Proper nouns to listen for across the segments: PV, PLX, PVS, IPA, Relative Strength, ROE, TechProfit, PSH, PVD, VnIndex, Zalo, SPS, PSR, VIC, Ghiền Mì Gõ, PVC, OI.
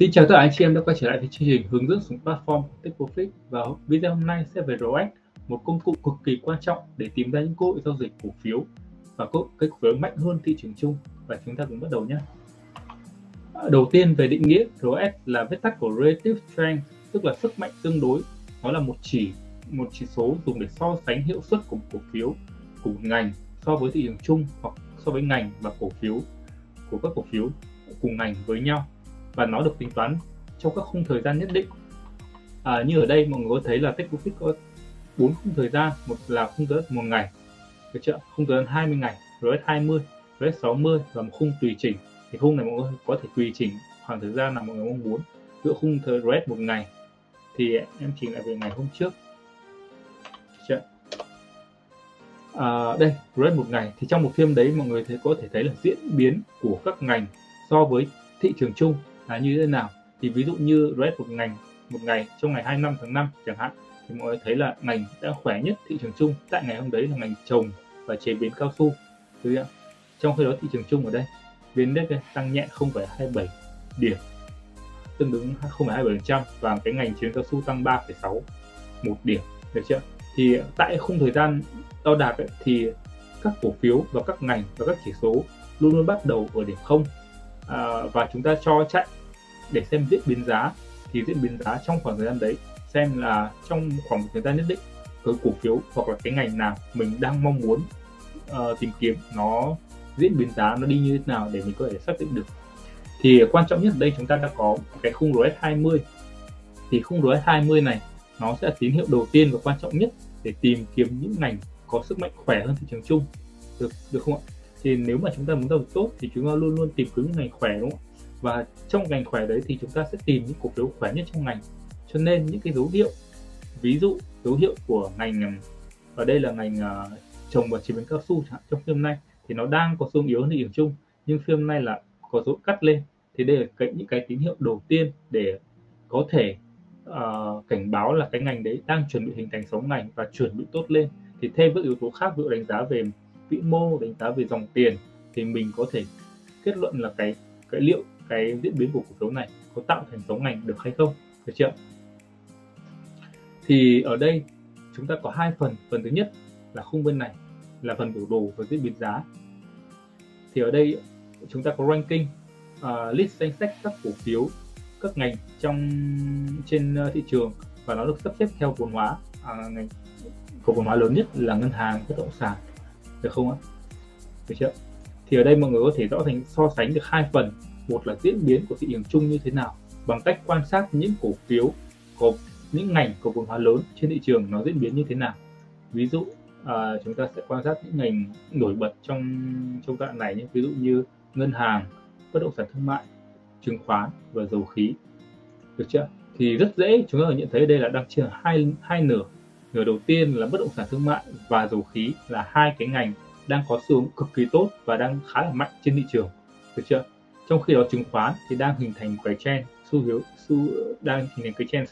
Xin chào tất cả anh chị em đã quay trở lại với chương trình hướng dẫn sử dụng platform TechProfit, và video hôm nay sẽ về ROE, một công cụ cực kỳ quan trọng để tìm ra những cơ hội giao dịch cổ phiếu và cái cổ phiếu mạnh hơn thị trường chung. Và chúng ta cùng bắt đầu nhé. Đầu tiên về định nghĩa, ROE là viết tắt của Relative Strength, tức là sức mạnh tương đối. Nó là một chỉ số dùng để so sánh hiệu suất của một cổ phiếu, của một ngành so với thị trường chung, hoặc so với ngành và cổ phiếu của các cổ phiếu cùng ngành với nhau, và nó được tính toán trong các khung thời gian nhất định. Như ở đây mọi người có thấy là TechProfit có 4 khung thời gian, một là khung thời gian 1 ngày, được chưa? Khung thời gian 20 ngày, ROE 20, ROE 60 và một khung tùy chỉnh. Thì khung này mọi người có thể tùy chỉnh khoảng thời gian nào mọi người mong muốn. Giữa khung thời ROE 1 ngày thì em chỉnh lại về ngày hôm trước. Đây, ROE 1 ngày thì trong một phiên đấy mọi người có thể thấy là diễn biến của các ngành so với thị trường chung là như thế nào. Thì ví dụ như ROE một ngày trong ngày 25 tháng 5 chẳng hạn, thì mọi người thấy là ngành đã khỏe nhất thị trường chung tại ngày hôm đấy là ngành trồng và chế biến cao su. Trong khi đó thị trường chung ở đây VnIndex tăng nhẹ 0,27 điểm, tương đương 0,27%, và cái ngành chế biến cao su tăng 3,61 điểm, được chưa? Thì tại khung thời gian đo đạc ấy, thì các cổ phiếu và các ngành và các chỉ số luôn luôn bắt đầu ở điểm 0. Và chúng ta cho chạy để xem diễn biến giá, thì diễn biến giá trong khoảng thời gian đấy, xem là trong khoảng một thời gian nhất định cái cổ phiếu hoặc là cái ngành nào mình đang mong muốn tìm kiếm nó diễn biến giá nó đi như thế nào để mình có thể xác định được. Thì quan trọng nhất ở đây chúng ta đã có cái khung ROE 20. Thì khung ROE 20 này nó sẽ là tín hiệu đầu tiên và quan trọng nhất để tìm kiếm những ngành có sức mạnh khỏe hơn thị trường chung, được không ạ? Thì nếu mà chúng ta muốn giao dịch tốt thì chúng ta luôn luôn tìm kiếm những ngành khỏe, đúng không? Và trong ngành khỏe đấy thì chúng ta sẽ tìm những cổ phiếu khỏe nhất trong ngành. Cho nên những cái dấu hiệu, ví dụ dấu hiệu của ngành, ở đây là ngành trồng và chế biến cao su trong phim nay, thì nó đang có xu hướng yếu hơn thị trường chung, nhưng phim nay là có dấu cắt lên, thì đây là những cái tín hiệu đầu tiên để có thể cảnh báo là cái ngành đấy đang chuẩn bị hình thành sóng ngành và chuẩn bị tốt lên. Thì thêm các yếu tố khác, ví dụ đánh giá về vĩ mô, đánh giá về dòng tiền, thì mình có thể kết luận là liệu cái diễn biến của cổ phiếu này có tạo thành sóng ngành được hay không, được chưa? Thì ở đây chúng ta có hai phần. Phần thứ nhất là khung bên này là phần biểu đồ và diễn biến giá. Thì ở đây chúng ta có ranking, list danh sách các cổ phiếu, các ngành trên thị trường, và nó được sắp xếp theo vốn hóa. Ngành có vốn hóa lớn nhất là ngân hàng, bất động sản, được không ạ? Được chưa? Thì ở đây mọi người có thể so sánh được hai phần. Một là diễn biến của thị trường chung như thế nào bằng cách quan sát những cổ phiếu có những ngành có vốn hóa lớn trên thị trường nó diễn biến như thế nào. Ví dụ chúng ta sẽ quan sát những ngành nổi bật trong đoạn này nhé. Ví dụ như ngân hàng, bất động sản thương mại, chứng khoán và dầu khí, được chưa? Thì rất dễ chúng ta nhận thấy đây là đang chia thành hai nửa. Nửa đầu tiên là bất động sản thương mại và dầu khí, là hai cái ngành đang có xu hướng cực kỳ tốt và đang khá là mạnh trên thị trường, được chưa? Trong khi đó chứng khoán thì đang hình thành cái trend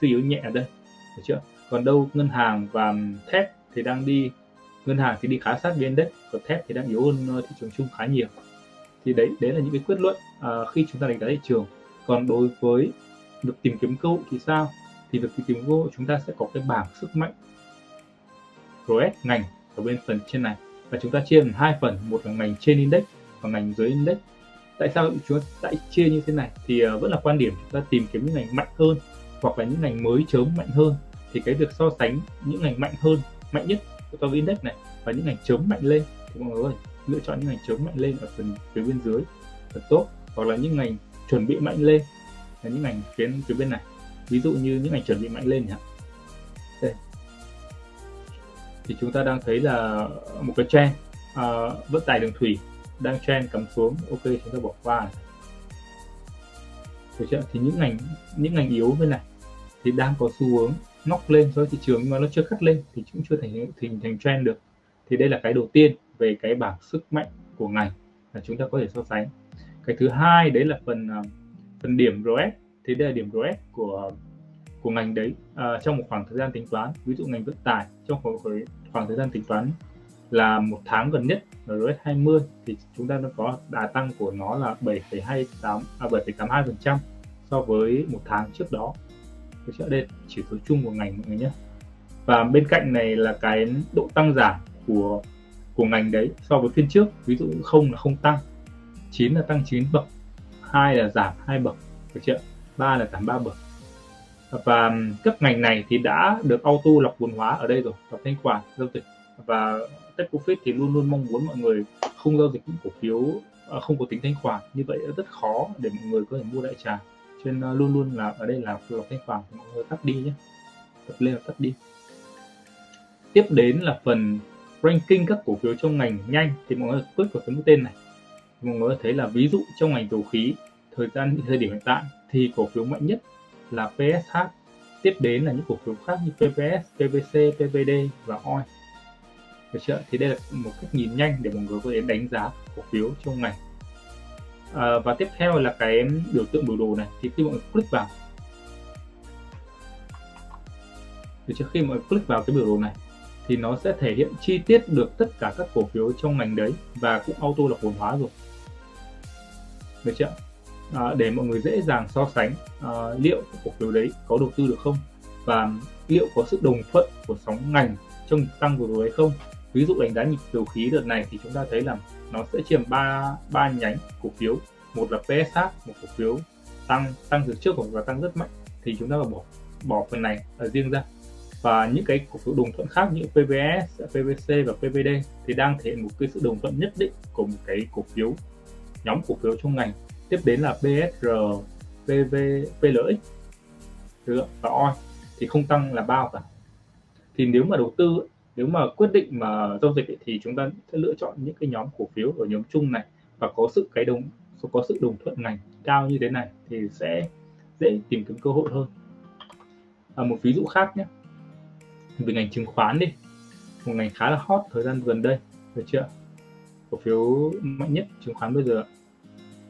suy yếu nhẹ ở đây, được chưa? Còn đâu ngân hàng và thép thì đang đi, ngân hàng thì đi khá sát VnIndex, còn thép thì đang yếu hơn thị trường chung khá nhiều. Thì đấy là những cái kết luận khi chúng ta đánh giá thị trường. Còn đối với việc tìm kiếm cơ hội thì sao? Thì việc tìm cơ hội chúng ta sẽ có cái bảng sức mạnh ROE ngành ở bên phần trên này, và chúng ta chia làm hai phần, một là ngành trên index và ngành dưới index. Tại sao chúng ta lại chia như thế này? Thì vẫn là quan điểm chúng ta tìm kiếm những ngành mạnh hơn hoặc là những ngành mới chớm mạnh hơn, thì cái việc so sánh những ngành mạnh nhất so với index này và những ngành chớm mạnh lên, thì mọi người lựa chọn những ngành chớm mạnh lên ở phần phía bên dưới là tốt, hoặc là những ngành chuẩn bị mạnh lên là những ngành phía bên này. Ví dụ như những ngành chuẩn bị mạnh lên nhỉ? Đây. Thì chúng ta đang thấy là một cái trend vận tải đường thủy đang trend cắm xuống, ok chúng ta bỏ qua này. Được chưa? Thì những ngành yếu bên này thì đang có xu hướng ngóc lên so với thị trường, nhưng mà nó chưa cắt lên thì cũng chưa thành trend được. Thì đây là cái đầu tiên về cái bảng sức mạnh của ngành là chúng ta có thể so sánh. Cái thứ hai đấy là phần điểm ROE. Thì đây là điểm ROE của ngành đấy trong một khoảng thời gian tính toán. Ví dụ ngành vận tải trong khoảng thời gian tính toán là một tháng gần nhất là ROE 20, thì chúng ta đã có đà tăng của nó là 7,82% so với một tháng trước đó. Đây chỉ số chung của ngành mọi người nhé. Và bên cạnh này là cái độ tăng giảm của ngành đấy so với phiên trước. Ví dụ 0 là không tăng, 9 là tăng 9 bậc, 2 là giảm 2 bậc, 3 là giảm 3 bậc. Và cấp ngành này thì đã được auto lọc vốn hóa ở đây rồi, lọc thanh khoản giao dịch. Và TechProfit thì luôn luôn mong muốn mọi người không giao dịch những cổ phiếu không có tính thanh khoản, như vậy rất khó để mọi người có thể mua đại trà, cho nên luôn luôn là ở đây là lọc thanh khoản, mọi người tắt đi nhé, tập lên là tắt đi. Tiếp đến là phần ranking các cổ phiếu trong ngành nhanh, thì mọi người click vào cái mũi tên này, mọi người thấy là ví dụ trong ngành dầu khí thời điểm hiện tại thì cổ phiếu mạnh nhất là PSH, tiếp đến là những cổ phiếu khác như PVS, PVC, PVD và OI. Được chưa? Thì đây là một cách nhìn nhanh để mọi người có thể đánh giá cổ phiếu trong ngành. Và tiếp theo là cái biểu tượng biểu đồ này, thì khi mọi người click vào, được chưa? Khi mọi người click vào cái biểu đồ này thì nó sẽ thể hiện chi tiết được tất cả các cổ phiếu trong ngành đấy và cũng auto lọc vốn hóa rồi. Được chưa? Để mọi người dễ dàng so sánh liệu cổ phiếu đấy có đầu tư được không, và liệu có sự đồng thuận của sóng ngành trong nhịp tăng vừa rồi hay không. Ví dụ đánh giá nhịp dầu khí đợt này thì chúng ta thấy là nó sẽ chia ba nhánh cổ phiếu. Một là PSH, một cổ phiếu tăng từ trước và tăng rất mạnh thì chúng ta bỏ phần này ở riêng ra, và những cái cổ phiếu đồng thuận khác như PVS, PVC và PVD thì đang thể hiện một cái sự đồng thuận nhất định của một cái cổ phiếu, nhóm cổ phiếu trong ngành. Tiếp đến là PSR, PV, PLX và OI thì không tăng là bao cả. Thì nếu mà đầu tư, nếu mà quyết định mà giao dịch thì chúng ta sẽ lựa chọn những cái nhóm cổ phiếu ở nhóm chung này và có sự đồng thuận ngành cao như thế này thì sẽ dễ tìm kiếm cơ hội hơn. Một ví dụ khác nhé, về ngành chứng khoán đi, một ngành khá là hot thời gian gần đây, được chưa? Cổ phiếu mạnh nhất chứng khoán bây giờ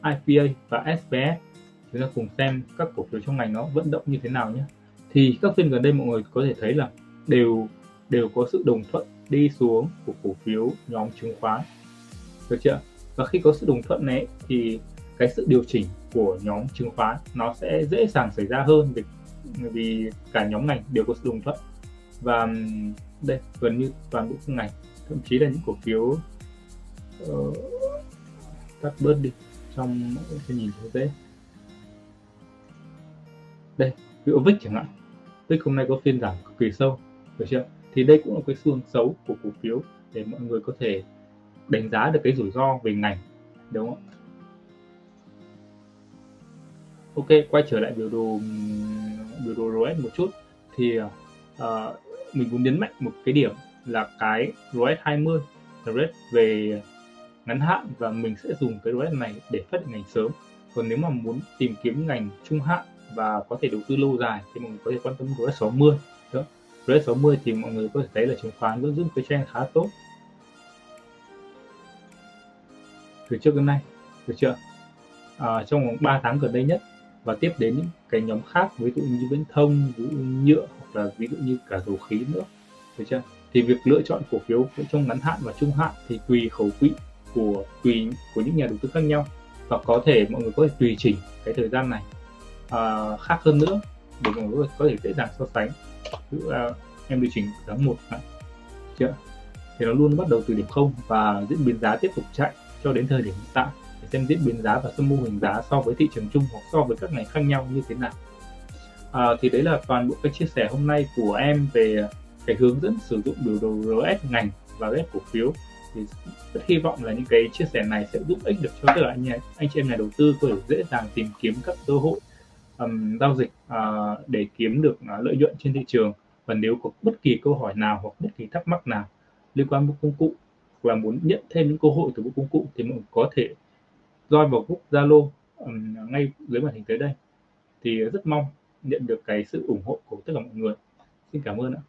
IPA và SPS. Chúng ta cùng xem các cổ phiếu trong ngành nó vận động như thế nào nhé. Thì các phiên gần đây mọi người có thể thấy là đều có sự đồng thuận đi xuống của cổ phiếu nhóm chứng khoán, được chưa? Và khi có sự đồng thuận này thì cái sự điều chỉnh của nhóm chứng khoán nó sẽ dễ dàng xảy ra hơn, vì cả nhóm ngành đều có sự đồng thuận. Và đây gần như toàn bộ các ngành, thậm chí là những cổ phiếu tắt bớt đi trong cái nhìn thế dễ. Đây, ví dụ VIC chẳng hạn, VIC hôm nay có phiên giảm cực kỳ sâu, được chưa? Thì đây cũng là cái xu hướng xấu của cổ phiếu để mọi người có thể đánh giá được cái rủi ro về ngành, đúng không ạ? Ok, quay trở lại biểu đồ ROE một chút, thì mình muốn nhấn mạnh một cái điểm là cái ROE 20 về ngắn hạn, và mình sẽ dùng cái ROE này để phát hiện ngành sớm. Còn nếu mà muốn tìm kiếm ngành trung hạn và có thể đầu tư lâu dài thì mọi người có thể quan tâm ROE 60. Đó. ROE 60 thì mọi người có thể thấy là chứng khoán vẫn giữ cái trend khá tốt từ trước đến nay, được chưa? Trong vòng 3 tháng gần đây nhất. Và tiếp đến những cái nhóm khác, ví dụ như viễn thông, ví dụ như nhựa, hoặc là ví dụ như cả dầu khí nữa, được chưa? Thì việc lựa chọn cổ phiếu trong ngắn hạn và trung hạn thì tùy khẩu vị của những nhà đầu tư khác nhau, và có thể mọi người có thể tùy chỉnh cái thời gian này khác hơn nữa để mọi người có thể dễ dàng so sánh. Ví dụ em điều chỉnh tháng 1 chưa? Thì nó luôn bắt đầu từ điểm 0 và diễn biến giá tiếp tục chạy cho đến thời điểm hiện tại, để xem diễn biến giá và xem mô hình giá so với thị trường chung hoặc so với các ngành khác nhau như thế nào. Thì đấy là toàn bộ cái chia sẻ hôm nay của em về cái hướng dẫn sử dụng biểu đồ ROE ngành và ROE cổ phiếu. Thì rất hy vọng là những cái chia sẻ này sẽ giúp ích được cho tất cả anh chị em nhà đầu tư có thể dễ dàng tìm kiếm các cơ hội giao dịch để kiếm được lợi nhuận trên thị trường. Và nếu có bất kỳ câu hỏi nào hoặc bất kỳ thắc mắc nào liên quan đến công cụ và muốn nhận thêm những cơ hội từ bộ công cụ thì mọi người có thể join vào group Zalo ngay dưới màn hình tới đây. Thì rất mong nhận được cái sự ủng hộ của tất cả mọi người. Xin cảm ơn ạ.